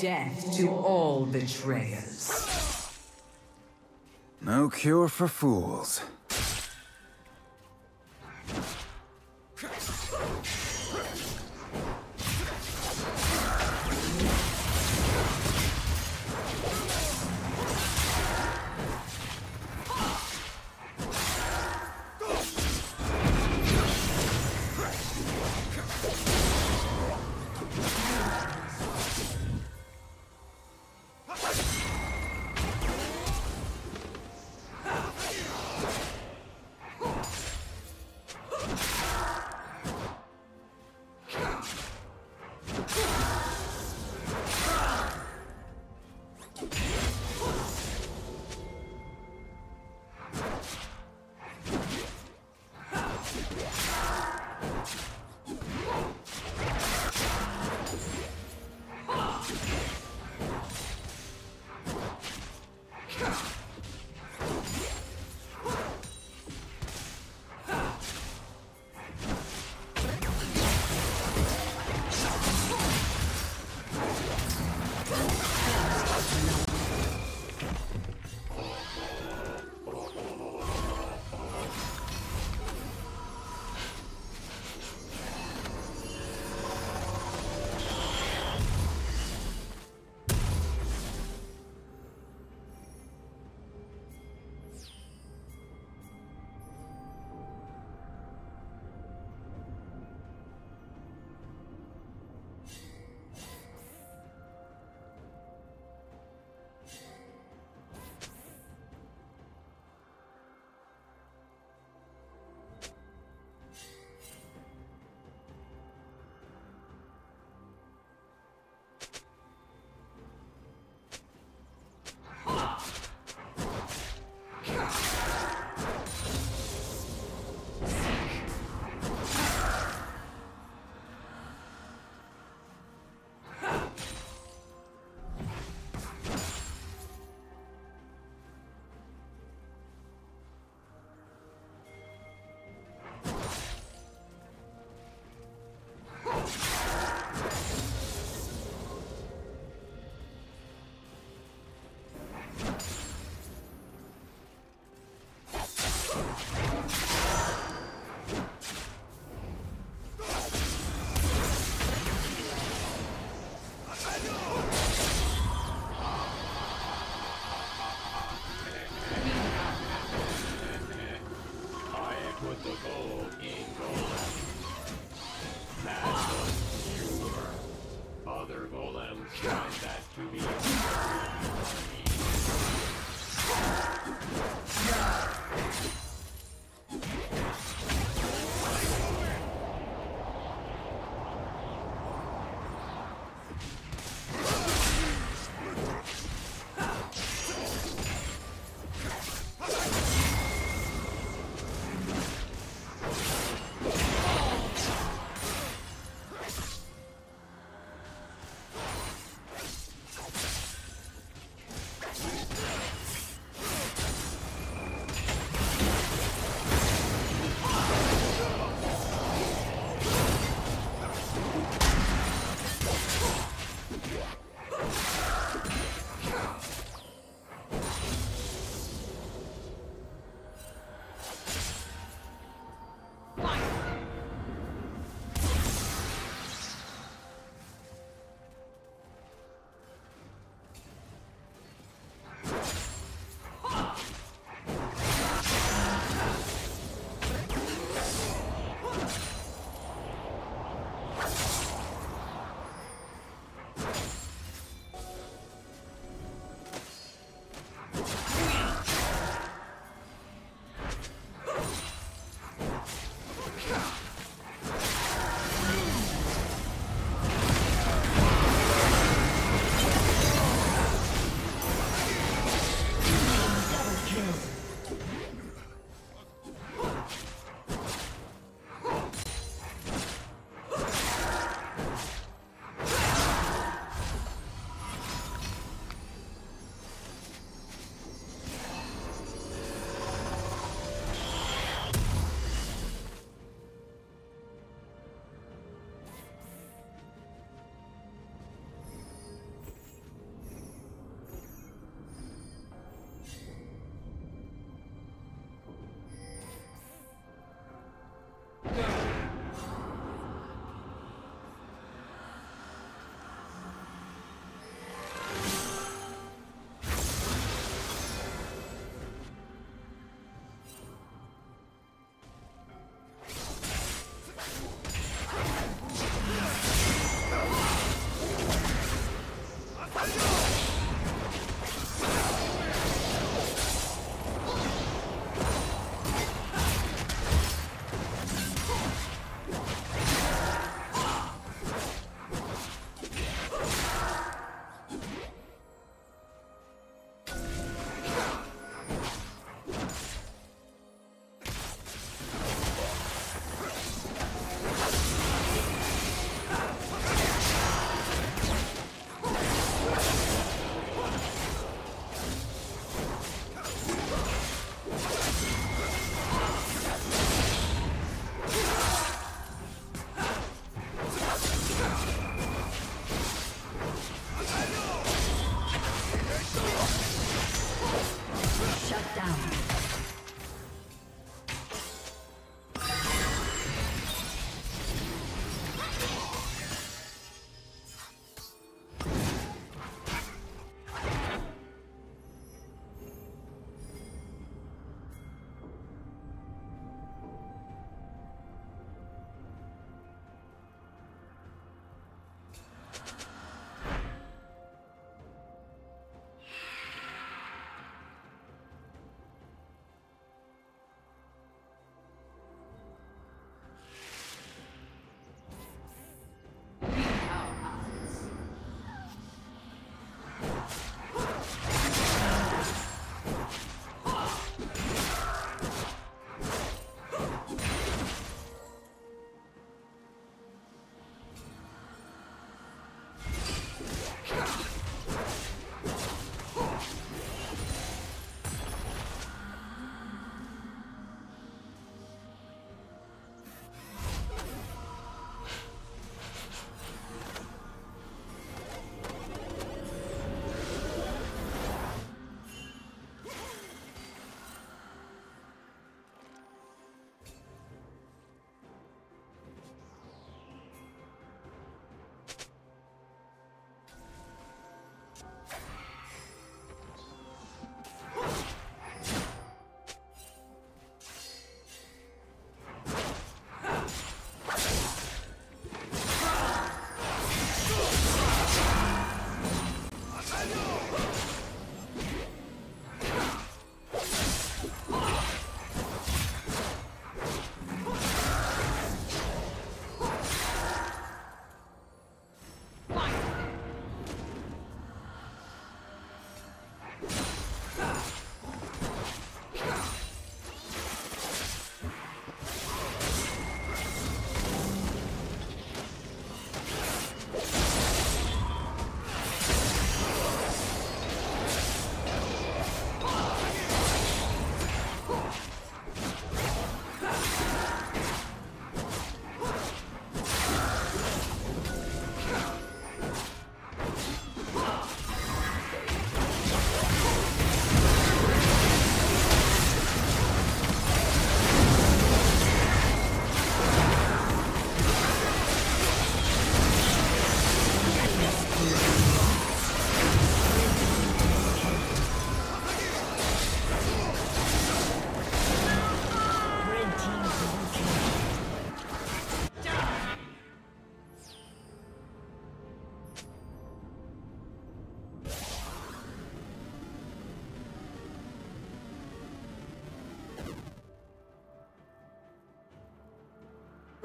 death to all betrayers. No cure for fools.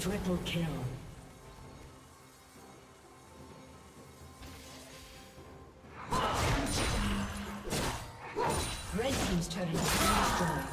Triple kill. Red team's turret has been destroyed.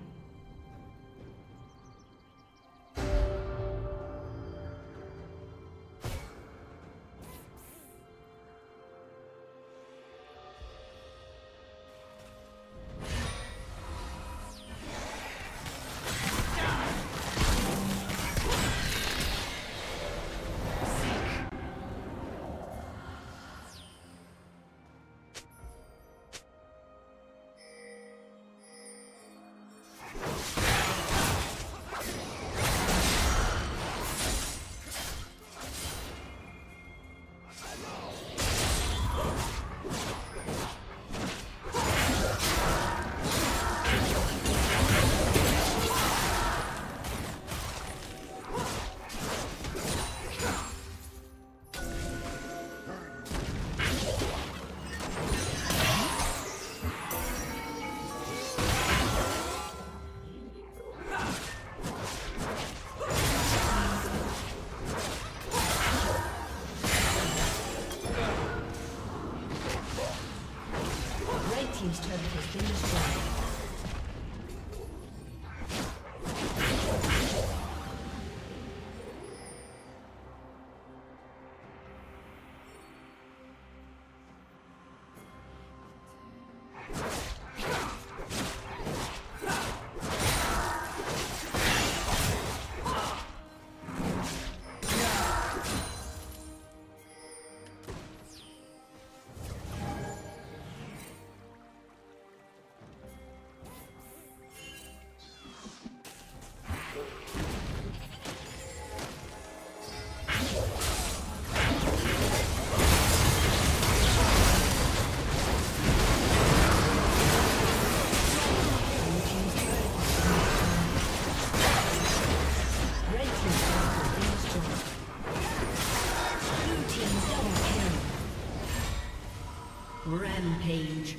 Team's turret has been destroyed. Rampage.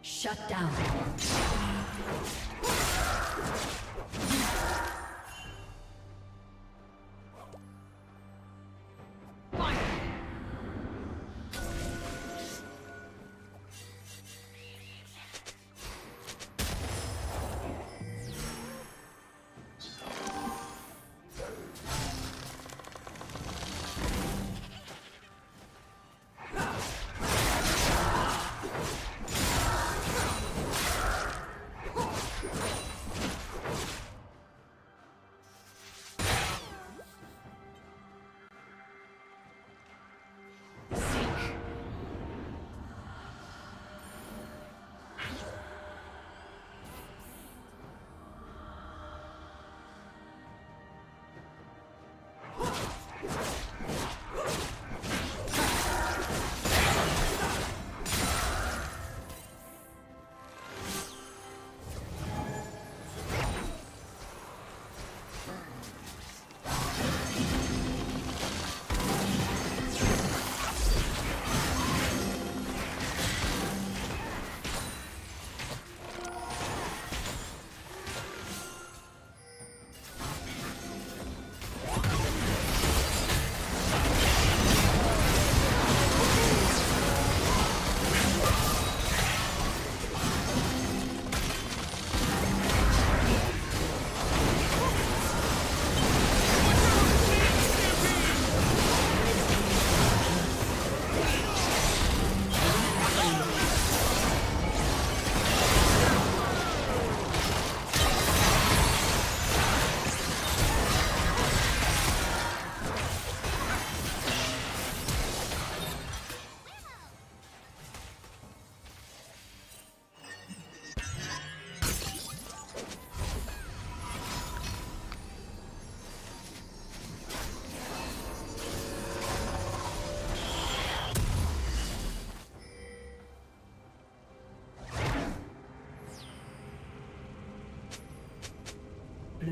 Shut down.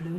Blue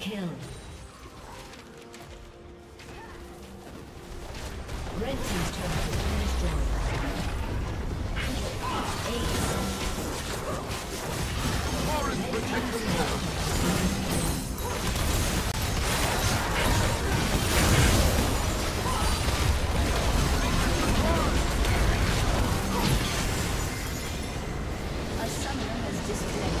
Kill. Red team's turret has been destroyed. Ace. Orange protecting the A summoner has disconnected.